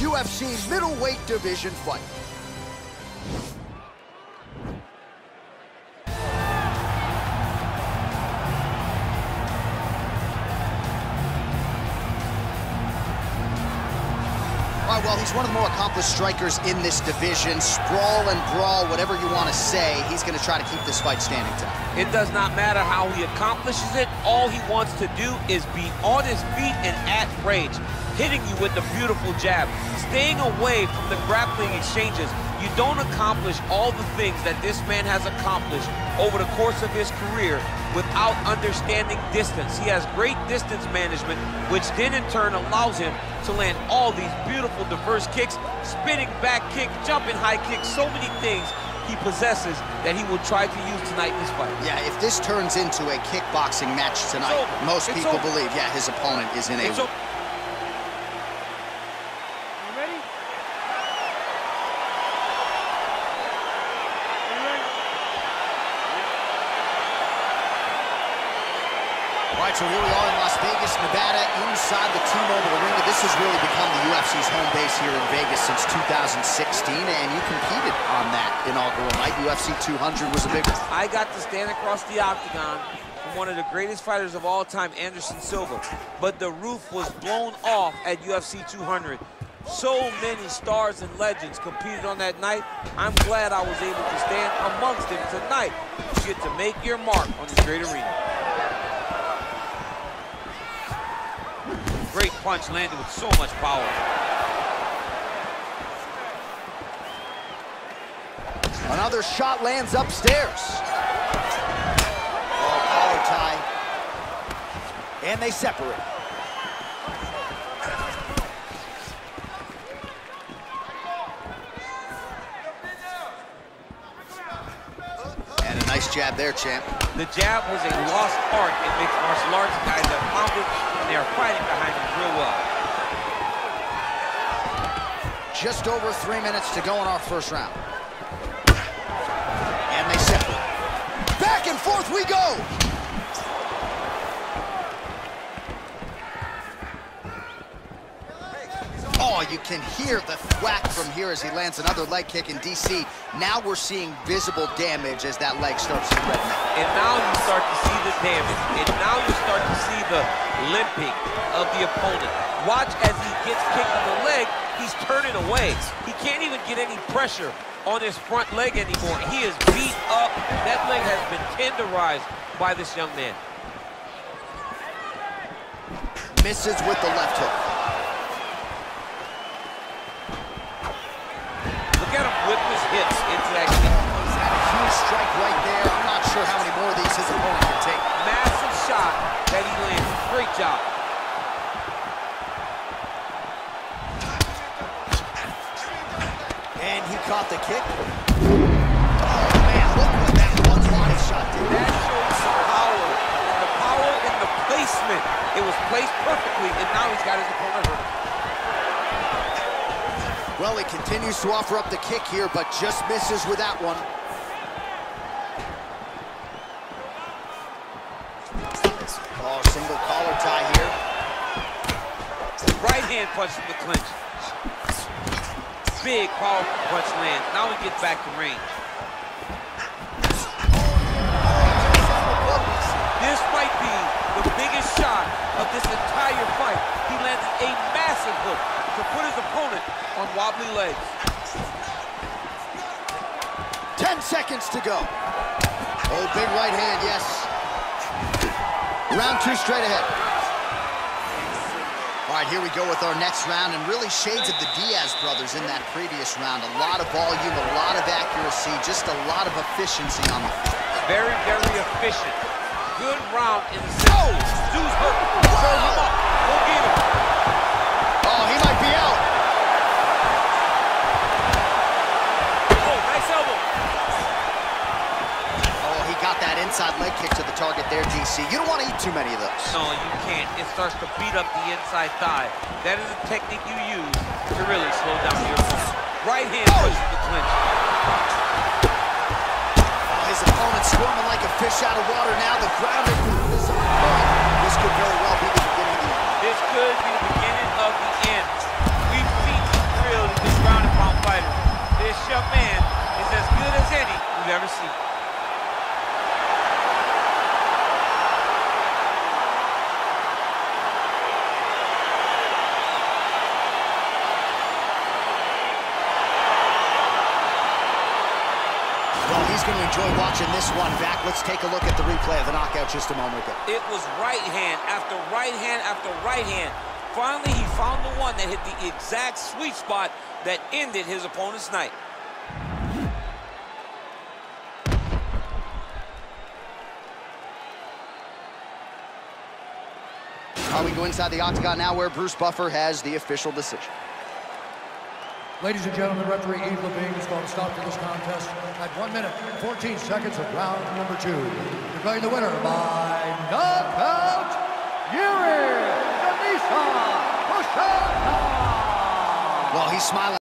UFC middleweight division fight. Well, he's one of the more accomplished strikers in this division. Sprawl and brawl, whatever you want to say, he's going to try to keep this fight standing tonight. It does not matter how he accomplishes it. All he wants to do is be on his feet and at range, hitting you with the beautiful jab, staying away from the grappling exchanges. You don't accomplish all the things that this man has accomplished over the course of his career without understanding distance. He has great distance management, which then in turn allows him to land all these beautiful, diverse kicks, spinning back kicks, jumping high kicks, so many things he possesses that he will try to use tonight in this fight. Yeah, if this turns into a kickboxing match tonight, most people believe, yeah, his opponent is in a... So here we are in Las Vegas, Nevada, inside the T-Mobile Arena. This has really become the UFC's home base here in Vegas since 2016, and you competed on that inaugural night. UFC 200 was a big one. I got to stand across the octagon from one of the greatest fighters of all time, Anderson Silva, but the roof was blown off at UFC 200. So many stars and legends competed on that night. I'm glad I was able to stand amongst them tonight. You get to make your mark on this great arena. Great punch landed with so much power. Another shot lands upstairs. Oh, collar tie. And they separate. And a nice jab there, champ. The jab was a lost art in mixed martial arts. Guys that pounded. They are fighting behind him real well. Just over 3 minutes to go in our first round. And they separate. Back and forth we go! Oh, you can hear the thwack from here as he lands another leg kick in DC. Now we're seeing visible damage as that leg starts to redden. And now you start to see the damage. And now you start to see the limping of the opponent. Watch as he gets kicked in the leg, he's turning away. He can't even get any pressure on his front leg anymore. He is beat up. That leg has been tenderized by this young man. Misses with the left hook. Look at him whip his hips into that kick. He's had a huge strike right there. I'm not sure how many more of these his opponent can take. Massive shot that he lands. Great job. And he caught the kick. Oh, man, look what that one body shot did. That showed some power. And the power and the placement. It was placed perfectly, and now he's got his opponent hurt. Well, he continues to offer up the kick here, but just misses with that one. Oh, single collar tie here. Right hand punch from the clinch. Big powerful punch land. Now we get back to range. This might be the biggest shot of this entire fight. He lands a massive hook to put his opponent on wobbly legs. 10 seconds to go. Oh, big right hand, yes. Round two straight ahead. All right, here we go with our next round, and really shades of the Diaz brothers in that previous round. A lot of volume, a lot of accuracy, just a lot of efficiency on the field. Very, very efficient. Good round in the zone. Dude's hurt. Throw him up. Go get him. Oh, he might be out. Oh, nice elbow. Got that inside leg kick to the target there, DC. You don't want to eat too many of those. No, you can't. It starts to beat up the inside thigh. That is a technique you use to really slow down your opponent. Right hand push to the clinch. Oh, his opponent swarming like a fish out of water now. The ground is moving. This could very well be the beginning of the end. This could be the beginning of the end. We've seen you've ever seen. Well, he's going to enjoy watching this one back. Let's take a look at the replay of the knockout just a moment ago. It was right hand after right hand after right hand. Finally, he found the one that hit the exact sweet spot that ended his opponent's night. We go inside the octagon now where Bruce Buffer has the official decision. Ladies and gentlemen, referee Eve LeVine has called a stop to this contest at 1 minute, 14 seconds of round number 2. Declaring the winner by knockout, Jiri Prochazka. Well, he's smiling.